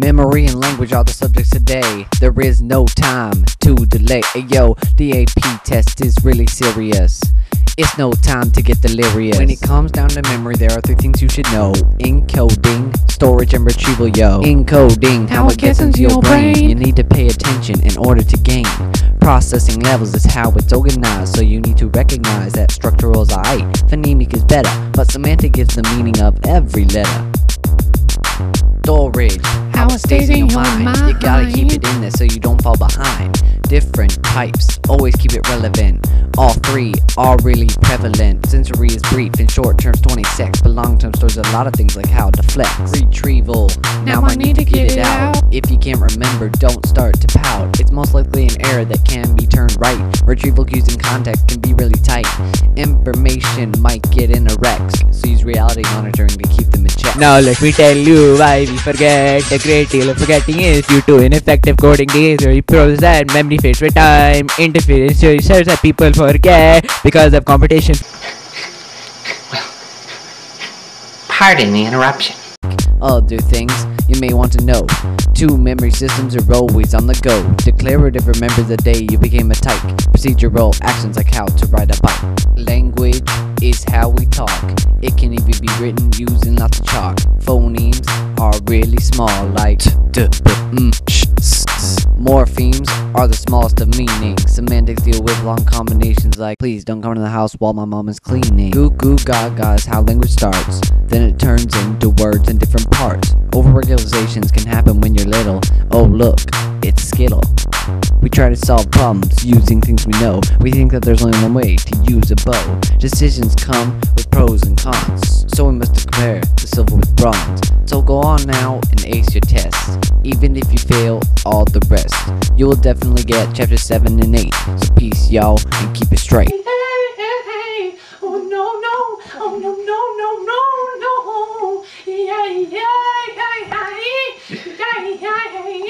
memory and language are the subjects today. There is no time to delay. Yo, the AP test is really serious. It's no time to get delirious. When it comes down to memory, there are three things you should know: encoding, storage, and retrieval. Yo, encoding, how it gets into your brain. You need to pay attention in order to gain. Processing levels is how it's organized, so you need to recognize that structural is alright, phonemic is better, but semantic gives the meaning of every letter. Storage, how it stays in your mind. You gotta keep it in there so you don't fall behind. Different types, always keep it relevant. All three are really prevalent. Sensory is brief and short term's 26, but long term stores a lot of things like how to flex. Retrieval, now I need to get it out. If you can't remember, don't start to pout. It's most likely an error that can be turned right. Retrieval cues in context can be really tight. Information might get in a wreck, so use reality monitoring to keep them in check. Now let me tell you why we forget. A great deal of forgetting is due to ineffective coding days, where you process that memory fades with time. Interference shows that people forget because of competition. Well, pardon the interruption. Other things you may want to know: two memory systems are always on the go. Declarative remembers the day you became a type. Procedural actions like how to ride a bike. Language is how we talk. It can even be written using lots of chalk. Phonemes are really small, like morphemes are the smallest of meanings. Semantics deal with long combinations like please don't come to the house while my mom is cleaning. Goo goo gaga is how language starts, then it turns into words in different parts. Overregularizations can happen when you're little. Oh look, it's Skittle. We try to solve problems using things we know. We think that there's only one way to use a bow. Decisions come with pros and cons, so we must compare the silver with bronze. So go on now and ace your test. Even if you fail all the rest, you will definitely get chapter 7 and 8. So peace y'all and keep it straight. Oh no, yeah.